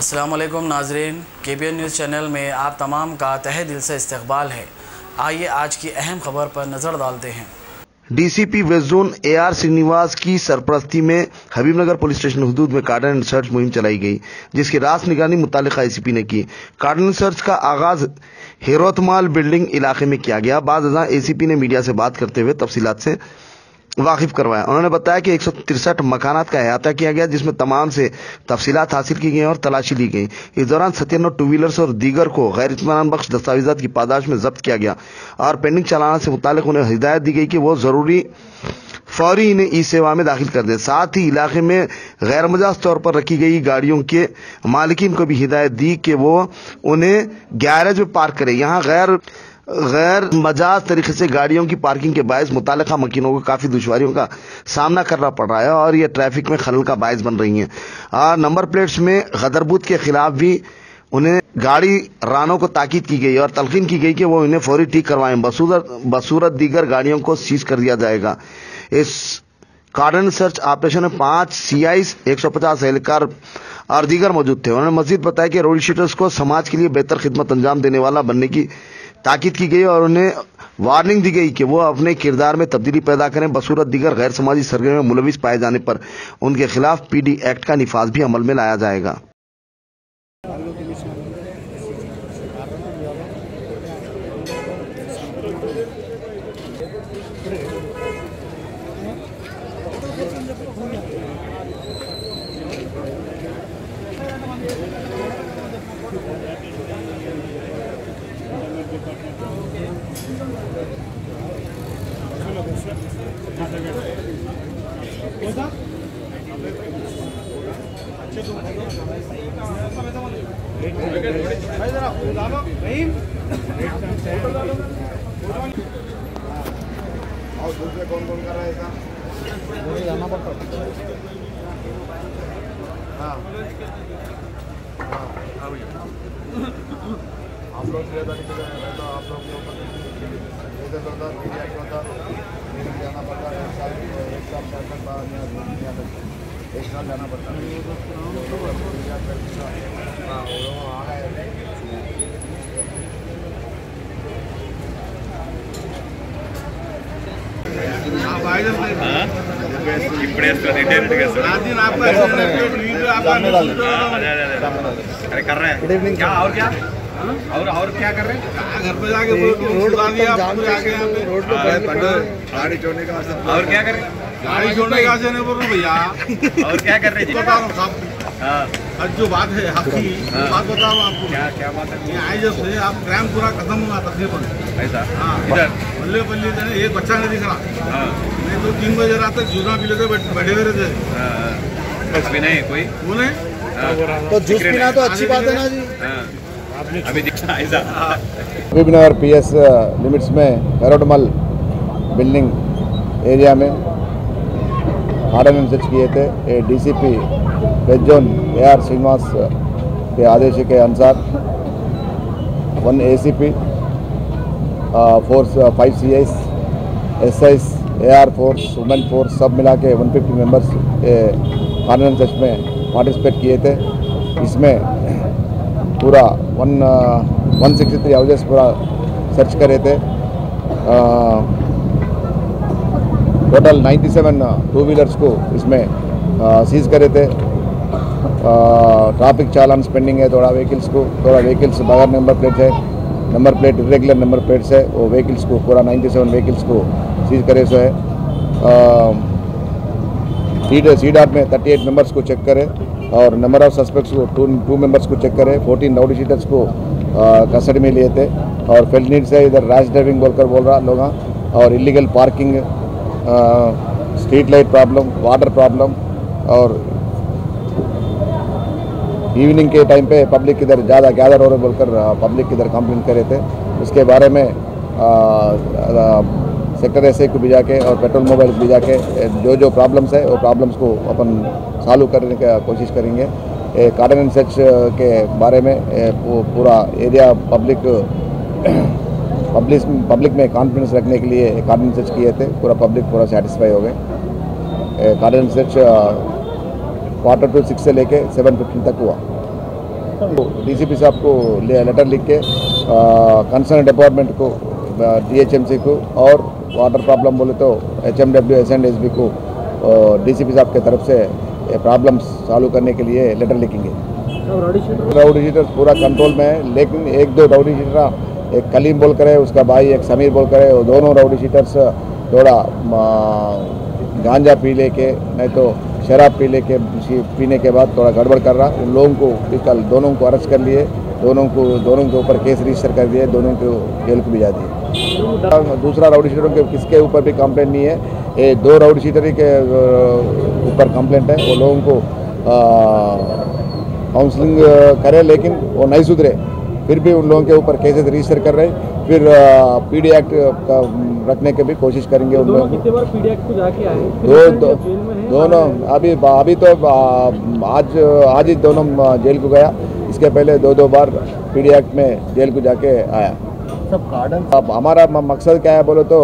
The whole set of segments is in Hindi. अस्सलामुअलैकुम नाजरीन, केबीएन न्यूज़ चैनल में आप तमाम का तहे दिल से इस्तकबाल है। आइए आज की अहम खबर पर नज़र डालते हैं। DCP west zone AR Srinivas की सरपरस्ती में हबीब नगर पुलिस स्टेशन हदूद में कार्डन एंड सर्च मुहिम चलाई गई, जिसकी रास्त निगरानी मुतालिका ICP ने की। कार्डन एंड सर्च का आगाज हीरो अत्मल बिल्डिंग इलाके में किया गया। बाद ACP ने मीडिया से बात करते हुए तफसीलात से वाकिफ करवाया। उन्होंने बताया कि 163 मकानात का अहाता किया गया, जिसमें तमाम से तफसीलात हासिल की गई और तलाशी ली गई। इस दौरान 57 टू व्हीलर्स और दीगर को गैर इत्मीनान बख्श दस्तावेजात की पादाश में जब्त किया गया और पेंडिंग चालान से मुतालिक उन्हें हिदायत दी गई कि वो जरूरी फौरी इन्हें E सेवा में दाखिल कर दें। साथ ही इलाके में गैर मजाज तौर पर रखी गई गाड़ियों के मालिकीन को भी हिदायत दी कि वो उन्हें गैरेज में पार्क करें। यहाँ गैर मजाज तरीके से गाड़ियों की पार्किंग के बायस मुतालिका मकीनों को काफ़ी दुश्वारियों का सामना करना पड़ रहा है और ये ट्रैफिक में खलल का बायस बन रही हैं। और नंबर प्लेट्स में गदरबूत के खिलाफ भी उन्हें गाड़ी रानों को ताकीद की गई और तलकीन की गई कि वो इन्हें फौरी ठीक करवाएं। बसूरत दीगर गाड़ियों को सीज कर दिया जाएगा। इस कार्डन सर्च ऑपरेशन में 5 CIs, 150 एहलकार और दीगर मौजूद थे। उन्होंने मजीद बताया कि रोड शूटर्स को समाज के लिए बेहतर खिदमत अंजाम देने वाला बनने की ताकीद की गई और उन्हें वार्निंग दी गई कि वो अपने किरदार में तब्दीली पैदा करें। बसूरत दीगर गैर समाजी सरगर्मियों में मुलविस पाए जाने पर उनके खिलाफ PD Act का निफाज भी अमल में लाया जाएगा। अरे कर रहे हैं क्या और क्या और क्या कर रहे हैं? घर पे जाके रोड गाड़ी छोड़ने का और क्या करें? गाड़ी छोड़ने का नहीं बोल रहे भैया, और क्या कर रहे हैं? आज जो बात है आपकी बात बताओ आपको क्या बात है। आए जब से आप क्राइम पूरा खत्म हुआ तकरीबन ऐसा। हाँ, इधर बल्ले बल्ले थे एक बच्चा नहीं दिख रहा। नहीं तो 3 बजे रात तक जूना पीले थे, बैठे हुए थे, कुछ भी नहीं कोई वो नहीं। तो जूस पीना तो अच्छी बात है ना जी। अभी दिखा ऐसा हबीब नगर PS लिमिट्स में हेरोडमल बिल्डिंग एरिया में कार्डन सर्च किए थे। DCP west zone AR Srinivas के आदेश के अनुसार 1 ACP, 4 5 CIs, SIs, AR Force, Women Force सब मिला के 150 मेम्बर्स कार्डन सर्च में पार्टिसिपेट किए थे। इसमें पूरा 163 हाउसेस पूरा सर्च करे थे। टोटल 97 टू व्हीलर्स को इसमें सीज करे थे। ट्रैफिक चालान पेंडिंग है, थोड़ा व्हीकल्स बगैर नंबर प्लेट है, number plate regular number plates है, वो व्हीकल्स को पूरा 97 व्हीकल्स को सीज करे। सो है C.DAT में 38 मेंबर्स को चेक करे और नंबर ऑफ सस्पेक्ट्स को 2 मेंबर्स को चेक करे। 14 राउडी शीटर्स को कस्टडी में लिए थे और फेल्ड नीड से इधर रैश ड्राइविंग बोलकर बोल रहा लोग और illegal parking, street light problem, water problem और इवनिंग के टाइम पे पब्लिक इधर ज़्यादा गैदर हो रहे बोलकर पब्लिक इधर कंप्लेंट करे थे। उसके बारे में सेक्टर SI को भी जाके और पेट्रोल मोबाइल भी जाके जो प्रॉब्लम्स है वो प्रॉब्लम्स को अपन सॉल्व करने की कोशिश करेंगे। कार्बन सर्च के बारे में पूरा एरिया पब्लिक में कॉन्फिडेंस रखने के लिए कार्बन सर्च किए थे। पूरा पब्लिक पूरा सेटिस्फाई हो गए। कार्बन सर्च 5:45 से लेके 7:15 तक हुआ। डीसीपी साहब को लेटर लिख के कंसर्न डिपार्टमेंट को, DHMC को और वाटर प्रॉब्लम बोले तो HMW, S&SB को DCP साहब के तरफ से प्रॉब्लम सॉल्व करने के लिए लेटर लिखेंगे। राउडी शीटर पूरा कंट्रोल में है, लेकिन एक दो राउडी शीटर, एक कलीम बोल करे, उसका भाई एक समीर बोल करे, वो दोनों राउडी शीटर्स थोड़ा गांजा पी लेके नहीं तो शराब पीने के बाद थोड़ा गड़बड़ कर रहा। उन लोगों को कल दोनों को अरेस्ट कर लिए, दोनों के ऊपर केस रजिस्टर कर दिए, दोनों को जेल को भेजा दिए। दूसरा राउडी शीटरों के किसके ऊपर भी कंप्लेंट नहीं है, ये दो राउडी शीटर के ऊपर कंप्लेंट है। वो लोगों को काउंसलिंग करे लेकिन वो नहीं सुधरे, फिर भी उन लोगों के ऊपर केसेस रजिस्टर कर रहे। फिर PD एक्ट का रखने की भी कोशिश करेंगे उन लोग। दोनों अभी तो आज ही दोनों जेल को गया, इसके पहले दो बार PD एक्ट में जेल को जाके आया। अब हमारा मकसद क्या है बोलो तो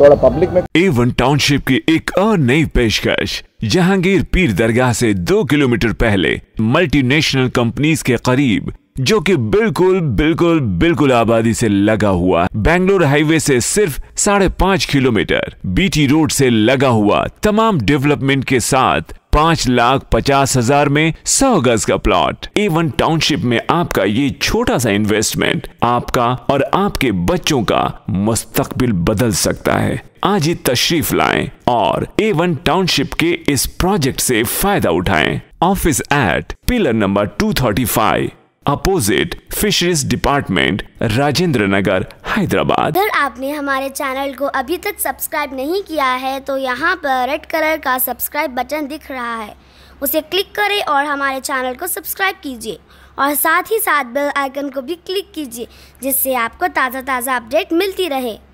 थोड़ा पब्लिक में। A1 टाउनशिप की एक और नई पेशकश, जहांगीर पीर दरगाह से 2 किलोमीटर पहले मल्टीनेशनल कंपनीज के करीब, जो कि बिल्कुल आबादी से लगा हुआ, बेंगलोर हाईवे से सिर्फ 5.5 किलोमीटर, BT रोड से लगा हुआ, तमाम डेवलपमेंट के साथ 5,50,000 में 100 गज का प्लॉट। A1 टाउनशिप में आपका ये छोटा सा इन्वेस्टमेंट आपका और आपके बच्चों का मुस्तकबिल बदल सकता है। आज ही तशरीफ लाएं और A1 टाउनशिप के इस प्रोजेक्ट से फायदा उठाएं। Office at pillar number 235, opposite fisheries department, Rajendra Nagar, Hyderabad. अगर आपने हमारे चैनल को अभी तक सब्सक्राइब नहीं किया है तो यहाँ पर रेड कलर का सब्सक्राइब बटन दिख रहा है, उसे क्लिक करें और हमारे चैनल को सब्सक्राइब कीजिए और साथ ही साथ बेल आइकन को भी क्लिक कीजिए, जिससे आपको ताज़ा अपडेट मिलती रहे।